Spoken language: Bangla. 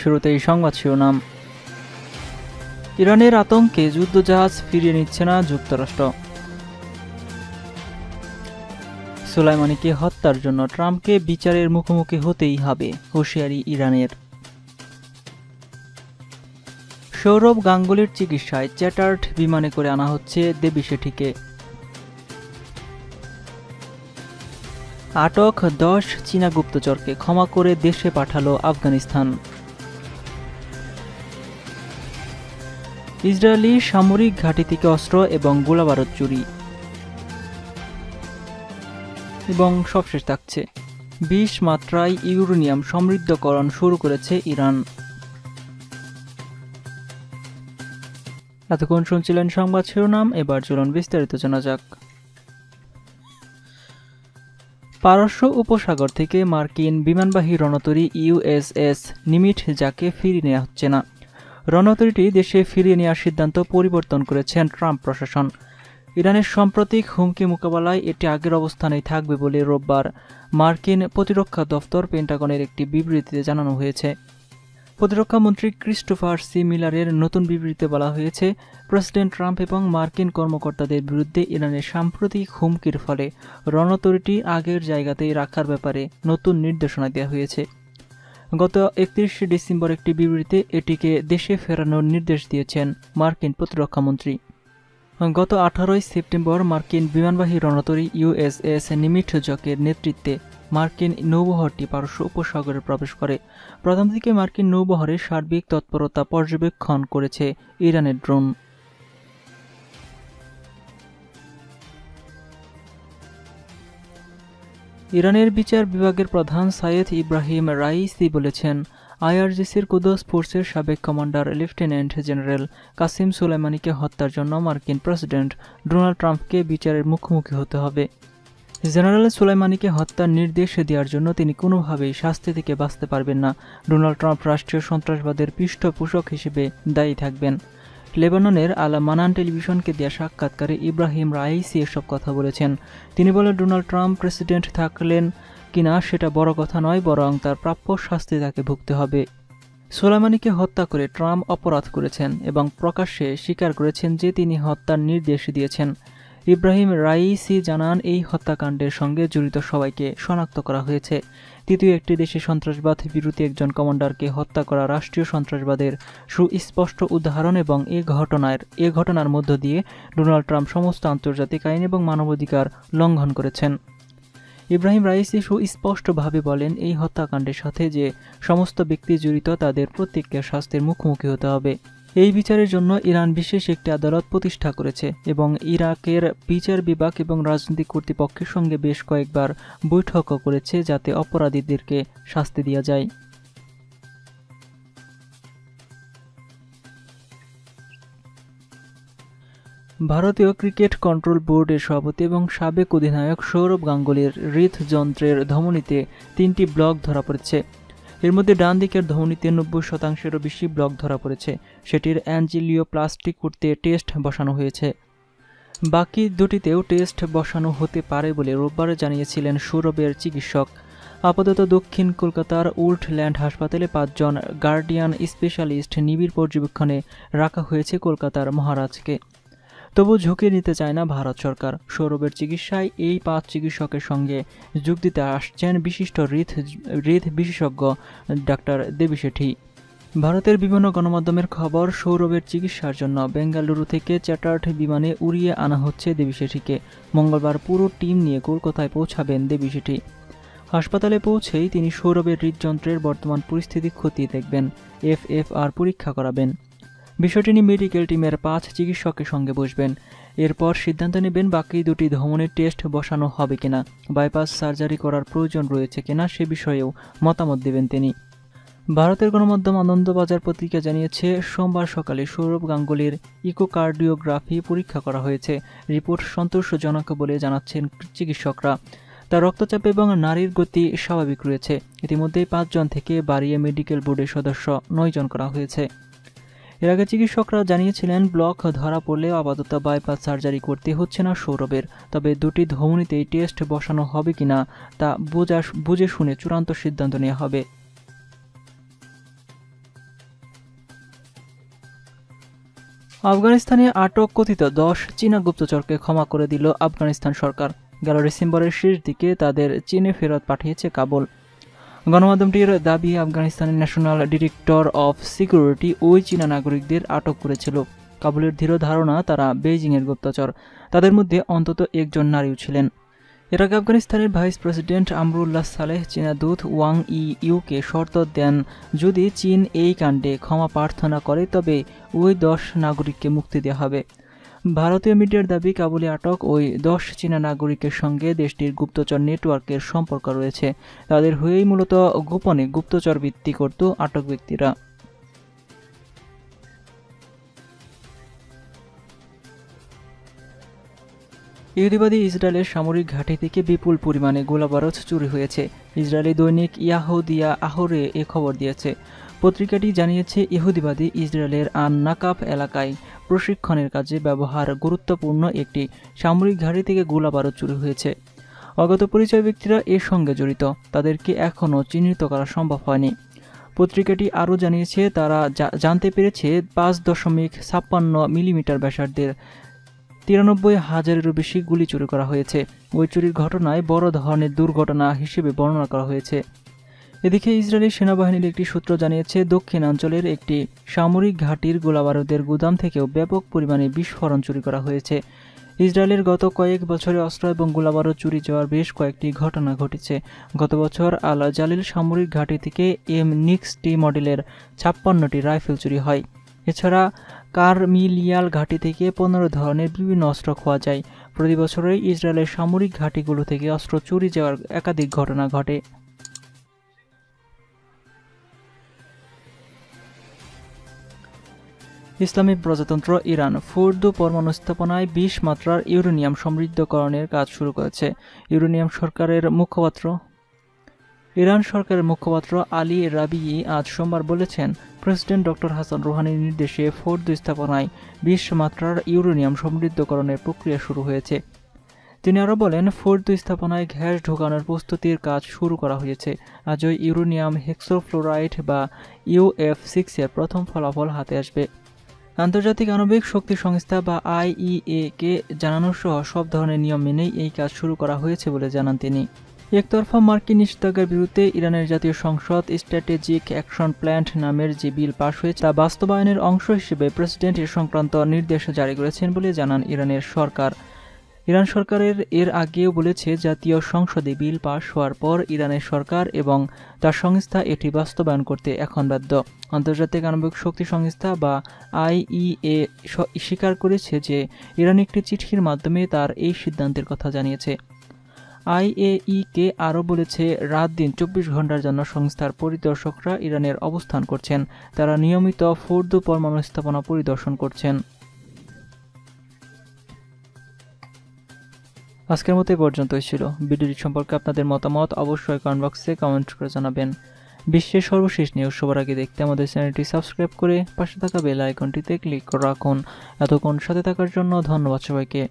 শুরুতেই সংবাদ শিরোনাম। ইরানের আতঙ্কে যুদ্ধজাহাজ ফিরিয়ে নিচ্ছে না যুক্তরাষ্ট্র। সোলাইমানিকে হত্যার জন্য ট্রাম্পকে বিচারের মুখোমুখি হতেই হবে, হুঁশিয়ারি ইরানের। সৌরভ গাঙ্গুলির চিকিৎসায় চ্যাটার্ড বিমানে করে আনা হচ্ছে দেবী সেঠিকে। আটক 10 চীনা গুপ্তচরকে ক্ষমা করে দেশে পাঠালো আফগানিস্তান। ইসরায়েলি সামরিক ঘাঁটি থেকে অস্ত্র এবং গোলাবারুদ চুরি। এবং সবশেষ থাকছে 20 মাত্রায় ইউরেনিয়াম সমৃদ্ধকরণ শুরু করেছে ইরান। এতক্ষণ শুনছিলেন সংবাদ শিরোনাম, এবার চলুন বিস্তারিত জানা যাক। পারস্য উপসাগর থেকে মার্কিন বিমানবাহী রণতরী ইউএসএস নিমিট যাকে ফিরিয়ে নেওয়া হচ্ছে না। রণতরীটি দেশে ফিরিয়ে নেওয়ার সিদ্ধান্ত পরিবর্তন করেছেন ট্রাম্প প্রশাসন। ইরানের সাম্প্রতিক হুমকি মোকাবেলায় এটি আগের অবস্থানেই থাকবে বলে রোববার মার্কিন প্রতিরক্ষা দপ্তর পেন্টাগনের একটি বিবৃতিতে জানানো হয়েছে। প্রতিরক্ষা মন্ত্রী ক্রিস্টোফার সি মিলারের নতুন বিবৃতিতে বলা হয়েছে, প্রেসিডেন্ট ট্রাম্প এবং মার্কিন কর্মকর্তাদের বিরুদ্ধে ইরানের সাম্প্রতিক হুমকির ফলে রণতরীটি আগের জায়গাতেই রাখার ব্যাপারে নতুন নির্দেশনা দেওয়া হয়েছে। গত 31 ডিসেম্বর একটি বিবৃতিতে এটিকে দেশে ফেরানোর নির্দেশ দিয়েছেন মার্কিন প্রতিরক্ষা মন্ত্রী। গত 18 সেপ্টেম্বর মার্কিন বিমানবাহী রণতরী ইউএসএস নিমিট জকের নেতৃত্বে মার্কিন নৌবহরটি পারস্য উপসাগরে প্রবেশ করে। প্রথম দিকে মার্কিন নৌবহরের সার্বিক তৎপরতা পর্যবেক্ষণ করেছে ইরানের ড্রোন। ইরানের বিচার বিভাগের প্রধান সাইয়েদ ইব্রাহিম রাইসি বলেছেন, আইআরজিসির কুদস ফোর্সের সাবেক কমান্ডার লেফটেন্যান্ট জেনারেল কাসিম সোলাইমানিকে হত্যার জন্য মার্কিন প্রেসিডেন্ট ডোনাল্ড ট্রাম্পকে বিচারের মুখোমুখি হতে হবে। জেনারেল সোলাইমানিকে হত্যার নির্দেশ দেওয়ার জন্য তিনি কোনোভাবেই শাস্তি থেকে বাঁচতে পারবেন না। ডোনাল্ড ট্রাম্প রাষ্ট্রীয় সন্ত্রাসবাদের পৃষ্ঠপোষক হিসেবে দায়ী থাকবেন। লেবাননের আল মানান টেলিভিশনকে দেয়া সাক্ষাৎকারে ইব্রাহিম রাইসি এসব কথা বলেছেন। তিনি বলেন, ডোনাল্ড ট্রাম্প প্রেসিডেন্ট থাকলেন কিনা সেটা বড় কথা নয়, বরং তার প্রাপ্য শাস্তি তাকে ভুগতে হবে। সোলাইমানিকে হত্যা করে ট্রাম্প অপরাধ করেছেন এবং প্রকাশ্যে স্বীকার করেছেন যে তিনি হত্যার নির্দেশ দিয়েছেন। ইব্রাহিম রাইসি জানান, এই হত্যাকাণ্ডের সঙ্গে জড়িত সবাইকে শনাক্ত করা হয়েছে। তৃতীয় একটি দেশে সন্ত্রাসবাদ বিরোধী একজন কমান্ডারকে হত্যা করা রাষ্ট্রীয় সন্ত্রাসবাদের সুস্পষ্ট উদাহরণ এবং এ ঘটনার মধ্য দিয়ে ডোনাল্ড ট্রাম্প সমস্ত আন্তর্জাতিক আইন এবং মানবাধিকার লঙ্ঘন করেছেন। ইব্রাহিম রাইসি সুস্পষ্টভাবে বলেন, এই হত্যাকাণ্ডের সাথে যে সমস্ত ব্যক্তি জড়িত তাদের প্রত্যেককে শাস্তির মুখোমুখি হতে হবে। এই বিচারের জন্য ইরান বিশেষ একটি আদালত প্রতিষ্ঠা করেছে এবং ইরাকের বিচার বিভাগ এবং রাজনৈতিক কর্তৃপক্ষের সঙ্গে বেশ কয়েকবার বৈঠকও করেছে যাতে অপরাধীদেরকে শাস্তি দেওয়া যায়। ভারতীয় ক্রিকেট কন্ট্রোল বোর্ডের সভাপতি এবং সাবেক অধিনায়ক সৌরভ গাঙ্গুলির হৃদযন্ত্রের ধমনীতে 3টি ব্লক ধরা পড়েছে। এর মধ্যে ডান দিকের ধমনীতে 90%-এরও বেশি ব্লক ধরা পড়েছে। সেটির অ্যাঞ্জিওপ্লাস্টি করতে টেস্ট বসানো হয়েছে। বাকি দুটিতেও টেস্ট বসানো হতে পারে বলে রোববার জানিয়েছিলেন সৌরভের চিকিৎসক। আপাতত দক্ষিণ কলকাতার উল্টল্যান্ড হাসপাতালে 5 জন গার্ডিয়ান স্পেশালিস্ট নিবিড় পর্যবেক্ষণে রাখা হয়েছে কলকাতার মহারাজকে। তবু ঝুঁকি নিতে চায় না ভারত সরকার। সৌরভের চিকিৎসায় এই 5 চিকিৎসকের সঙ্গে যোগ দিতে আসছেন বিশিষ্ট হৃদ বিশেষজ্ঞ ডাক্তার দেবী সেঠি। ভারতের বিভিন্ন গণমাধ্যমের খবর, সৌরভের চিকিৎসার জন্য বেঙ্গালুরু থেকে চ্যাটার্ড বিমানে উড়িয়ে আনা হচ্ছে দেবী সেঠিকে। মঙ্গলবার পুরো টিম নিয়ে কলকাতায় পৌঁছাবেন দেবী সেঠি। হাসপাতালে পৌঁছেই তিনি সৌরভের হৃদযন্ত্রের বর্তমান পরিস্থিতি খতিয়ে দেখবেন, FFR পরীক্ষা করাবেন। বিষয়টি নিয়ে মেডিকেল টিমের 5 চিকিৎসকের সঙ্গে বসবেন। এরপর সিদ্ধান্ত নেবেন বাকি দুটি ধমনীর টেস্ট বসানো হবে কিনা, বাইপাস সার্জারি করার প্রয়োজন রয়েছে কিনা সে বিষয়েও মতামত দেবেন তিনি। ভারতের গণমাধ্যম আনন্দবাজার পত্রিকা জানিয়েছে, সোমবার সকালে সৌরভ গাঙ্গুলির ইকোকার্ডিওগ্রাফি পরীক্ষা করা হয়েছে। রিপোর্ট সন্তোষজনক বলে জানাচ্ছেন চিকিৎসকরা। তার রক্তচাপ এবং নাড়ির গতি স্বাভাবিক রয়েছে। ইতিমধ্যেই 5 জন থেকে বাড়িয়ে মেডিকেল বোর্ডের সদস্য 9 জন করা হয়েছে। এর আগে চিকিৎসকরা জানিয়েছিলেন, ব্লক ধরা পড়লেও আপাতত বাইপাস সার্জারি করতে হচ্ছে না সৌরভের। তবে দুটি ধমনীতেই টেস্ট বসানো হবে কিনা তা বুঝে শুনে চূড়ান্ত সিদ্ধান্ত নেওয়া হবে। আফগানিস্তানে আটক কথিত 10 চীনা গুপ্তচরকে ক্ষমা করে দিল আফগানিস্তান সরকার। গেল ডিসেম্বরের শেষ দিকে তাদের চীনে ফেরত পাঠিয়েছে কাবুল। গণমাধ্যমটির দাবি, আফগানিস্তানের ন্যাশনাল ডিরেক্টর অফ সিকিউরিটি ওই চীনা নাগরিকদের আটক করেছিল। কাবুলের দৃঢ় ধারণা তারা বেইজিংয়ের গুপ্তচর। তাদের মধ্যে অন্তত একজন নারীও ছিলেন। এর আগে আফগানিস্তানের ভাইস প্রেসিডেন্ট আমরুল্লাহ সালেহ চীনা দূত ওয়াং ইউকে শর্ত দেন, যদি চীন এই কাণ্ডে ক্ষমা প্রার্থনা করে তবে ওই 10 নাগরিককে মুক্তি দেওয়া হবে। ভারতীয় মিডিয়ার দাবি, কাবুলে আটক ওই 10 চীনা নাগরিকের সঙ্গে দেশটির গুপ্তচর নেটওয়ার্কের সম্পর্ক রয়েছে। তাদের হয়েই মূলত গোপনে গুপ্তচর বৃত্তি করত আটক ব্যক্তিরা। ইহুদিবাদী ইসরায়েলের সামরিক ঘাঁটি থেকে বিপুল পরিমাণে গোলাবারুদ চুরি হয়েছে, ইসরায়েলি দৈনিক ইয়াহুদিয়া আহরে এ খবর দিয়েছে। পত্রিকাটি জানিয়েছে, ইহুদিবাদী ইসরায়েলের আন নাকাব এলাকায় প্রশিক্ষণের কাজে ব্যবহার গুরুত্বপূর্ণ একটি সামরিক ঘাঁটি থেকে গোলাবারুদ চুরি হয়েছে। অজ্ঞাত পরিচয় ব্যক্তিরা এর সঙ্গে জড়িত, তাদেরকে এখনও চিহ্নিত করা সম্ভব হয়নি। পত্রিকাটি আরও জানিয়েছে, তারা জানতে পেরেছে 5.56 মিলিমিটার ব্যাসার্ধের 93,000-এরও বেশি গুলি চুরি করা হয়েছে। ওই চুরির ঘটনায় বড় ধরনের দুর্ঘটনা হিসেবে বর্ণনা করা হয়েছে। এদিকে ইসরায়েলি সেনাবাহিনীর একটি সূত্র জানিয়েছে, দক্ষিণাঞ্চলের একটি সামরিক ঘাঁটির গোলাবারুদের গুদাম থেকেও ব্যাপক পরিমাণে বিস্ফোরণ চুরি করা হয়েছে। ইসরায়েলের গত কয়েক বছরে অস্ত্র এবং গোলাবারুদ চুরি যাওয়ার বেশ কয়েকটি ঘটনা ঘটেছে। গত বছর আল জালিল সামরিক ঘাঁটি থেকে M-60 মডেলের 56টি রাইফেল চুরি হয়। এছাড়া কারমিলিয়াল ঘাঁটি থেকে 15 ধরনের বিভিন্ন অস্ত্র খোয়া যায়। প্রতি বছরেই ইসরায়েলের সামরিক ঘাঁটিগুলো থেকে অস্ত্র চুরি যাওয়ার একাধিক ঘটনা ঘটে। ইসলামী প্রজাতন্ত্র ইরান ফোর্দো পরমাণু স্থাপনায় 20 মাত্রার ইউরেনিয়াম সমৃদ্ধকরণের কাজ শুরু করেছে। ইরান সরকারের মুখপাত্র আলী রাবিই আজ সোমবার বলেছেন, প্রেসিডেন্ট ডক্টর হাসান রুহানির নির্দেশে ফোর্দো স্থাপনায় 20 মাত্রার ইউরেনিয়াম সমৃদ্ধকরণের প্রক্রিয়া শুরু হয়েছে। তিনি আরও বলেন, ফোর্দো স্থাপনায় গ্যাস ঢোকানোর প্রস্তুতির কাজ শুরু করা হয়েছে। আজই ইউরেনিয়াম হেক্সোফ্লোরাইড বা UF6 এর প্রথম ফলাফল হাতে আসবে। আন্তর্জাতিক আণবিক শক্তি সংস্থা বা IAEA-কে জানানো সহ সব ধরনের নিয়ম মেনেই এই কাজ শুরু করা হয়েছে বলে জানান তিনি। একতরফা মার্কিন নিষেধাজ্ঞার বিরুদ্ধে ইরানের জাতীয় সংসদ স্ট্র্যাটেজিক অ্যাকশন প্ল্যান নামের যে বিল পাশ হয়েছে তা বাস্তবায়নের অংশ হিসেবে প্রেসিডেন্ট এ সংক্রান্ত নির্দেশ জারি করেছেন বলে জানান ইরানের সরকার। ইরান সরকারের এর আগেও বলেছে, জাতীয় সংসদে বিল পাশ হওয়ার পর ইরানের সরকার এবং তার সংস্থা এটি বাস্তবায়ন করতে এখন বাধ্য। আন্তর্জাতিক আণবিক শক্তি সংস্থা বা IAEA স্বীকার করেছে যে ইরান একটি চিঠির মাধ্যমে তার এই সিদ্ধান্তের কথা জানিয়েছে। IAEA-কে আরও বলেছে, রাত দিন 24 ঘন্টার জন্য সংস্থার পরিদর্শকরা ইরানের অবস্থান করছেন। তারা নিয়মিত ফোর্দো পরমাণু স্থাপনা পরিদর্শন করছেন। আজকের মতো পর্যন্তই ছিল। ভিডিওটি সম্পর্কে আপনাদের মতামত অবশ্যই কমেন্ট বক্সে কমেন্ট করে জানাবেন। বিশ্বের সর্বশেষ নিউজ সবার আগে দেখতে আমাদের চ্যানেলটি সাবস্ক্রাইব করে পাশে থাকা বেল আইকনটিতে ক্লিক করে রাখুন। এতক্ষণ সাথে থাকার জন্য ধন্যবাদ সবাইকে।